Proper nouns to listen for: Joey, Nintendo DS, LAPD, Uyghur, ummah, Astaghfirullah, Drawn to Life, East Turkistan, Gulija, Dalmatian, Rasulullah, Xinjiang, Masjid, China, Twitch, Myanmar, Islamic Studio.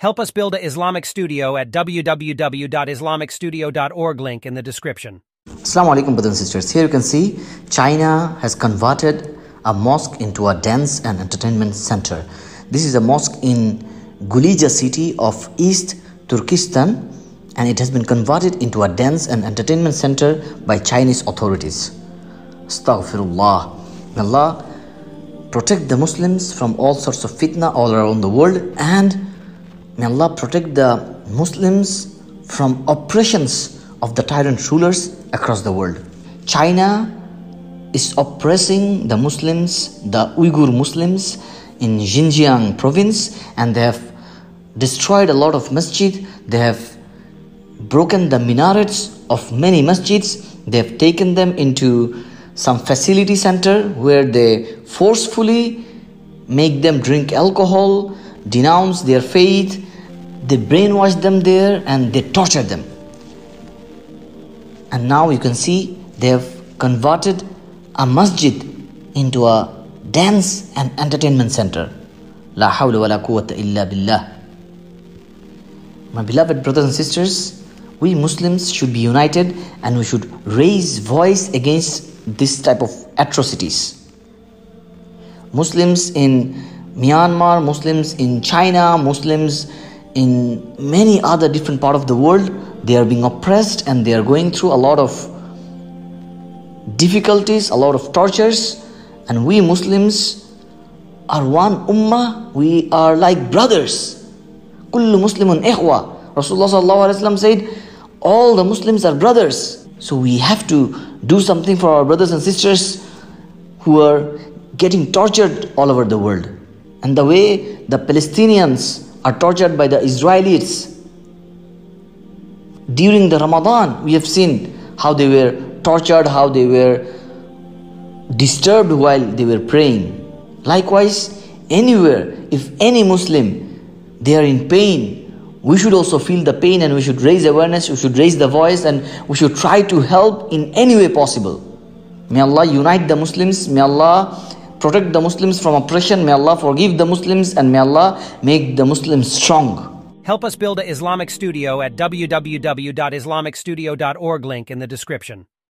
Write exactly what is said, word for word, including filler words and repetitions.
Help us build an Islamic studio at w w w dot islamic studio dot org, link in the description. Assalamu alaikum, brothers and sisters. Here you can see China has converted a mosque into a dance and entertainment center. This is a mosque in Gulija city of East Turkistan, and it has been converted into a dance and entertainment center by Chinese authorities. Astaghfirullah. May Allah protect the Muslims from all sorts of fitna all around the world, and may Allah protect the Muslims from oppressions of the tyrant rulers across the world. China is oppressing the Muslims, the Uyghur Muslims in Xinjiang province, and they have destroyed a lot of masjid. They have broken the minarets of many masjids. They have taken them into some facility center where they forcefully make them drink alcohol, denounce their faith. They brainwash them there and they torture them. And now you can see they have converted a masjid into a dance and entertainment center. La hawla wa la quwwata illa billah. My beloved brothers and sisters, we Muslims should be united and we should raise voice against this type of atrocities. Muslims in Myanmar, Muslims in China, Muslims in many other different parts of the world, they are being oppressed and they are going through a lot of difficulties, a lot of tortures. And we Muslims are one ummah, we are like brothers. Kullu Muslimun ikhwa. Rasulullah sallallahu alaihi wasallam said, all the Muslims are brothers. So we have to do something for our brothers and sisters who are getting tortured all over the world. And the way the Palestinians are tortured by the Israelis. During the Ramadan, we have seen how they were tortured, how they were disturbed while they were praying. Likewise, anywhere, if any Muslim, they are in pain, we should also feel the pain, and we should raise awareness, we should raise the voice, and we should try to help in any way possible. May Allah unite the Muslims, may Allah protect the Muslims from oppression, may Allah forgive the Muslims, and may Allah make the Muslims strong. Help us build an Islamic studio at w w w dot islamic studio dot org, link in the description.